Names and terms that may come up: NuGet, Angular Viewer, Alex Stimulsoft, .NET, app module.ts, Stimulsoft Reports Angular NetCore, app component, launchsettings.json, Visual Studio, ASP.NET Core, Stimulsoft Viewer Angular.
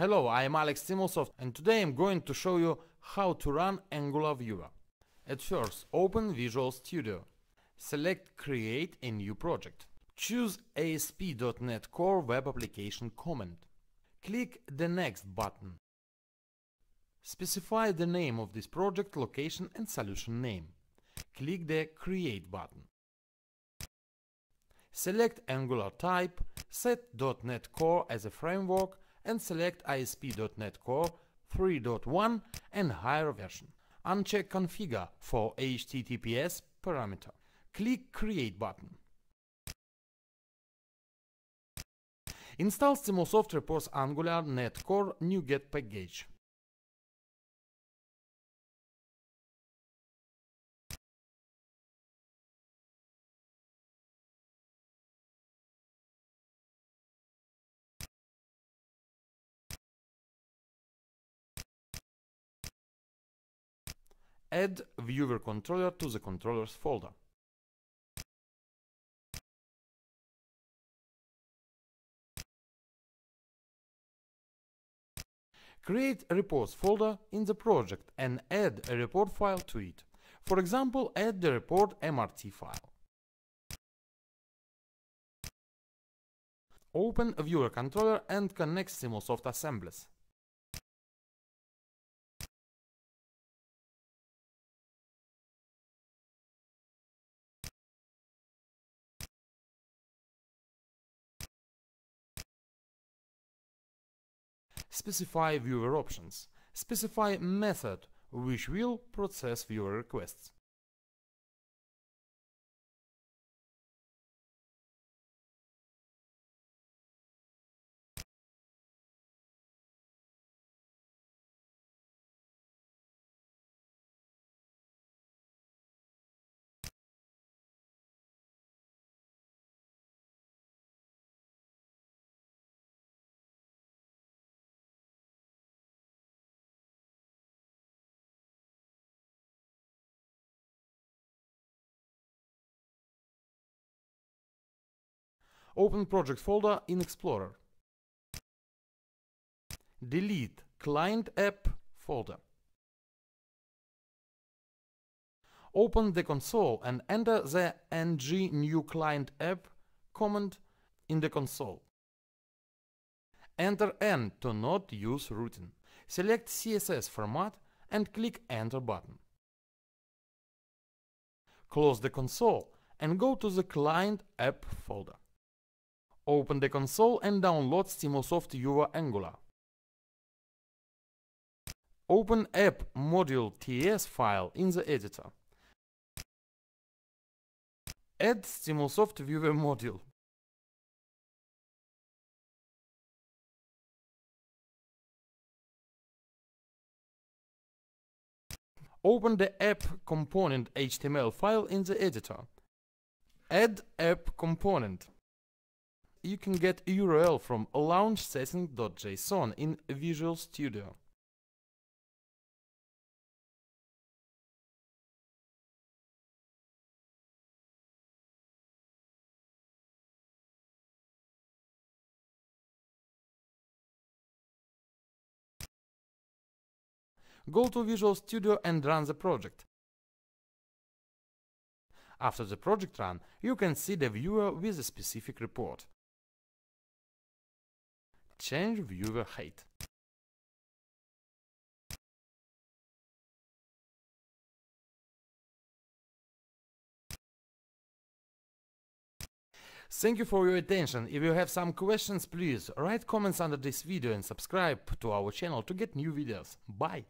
Hello, I am Alex Stimulsoft, and today I'm going to show you how to run Angular Viewer. At first, open Visual Studio. Select Create a new project. Choose ASP.NET Core Web Application Comment. Click the Next button. Specify the name of this project, location and solution name. Click the Create button. Select Angular type, set .NET Core as a framework and select ASP.NET Core 3.1 and higher version. Uncheck Configure for HTTPS parameter. Click Create button. Install Stimulsoft Reports Angular NetCore NuGet package. Add Viewer controller to the controllers folder. Create a reports folder in the project and add a report file to it. For example, add the report MRT file. Open a Viewer controller and connect Stimulsoft assemblies. Specify viewer options. Specify method which will process viewer requests. Open project folder in Explorer. Delete client app folder. Open the console and enter the ng new client app command in the console. Enter N to not use routing. Select CSS format and click Enter button. Close the console and go to the client app folder. Open the console and download Stimulsoft Viewer Angular. Open app module.ts file in the editor. Add Stimulsoft Viewer module. Open the app component HTML file in the editor. Add app component. You can get a URL from launchsettings.json in Visual Studio. Go to Visual Studio and run the project. After the project run, you can see the viewer with a specific report. Change viewer height. Thank you for your attention. If you have some questions, please write comments under this video and subscribe to our channel to get new videos. Bye!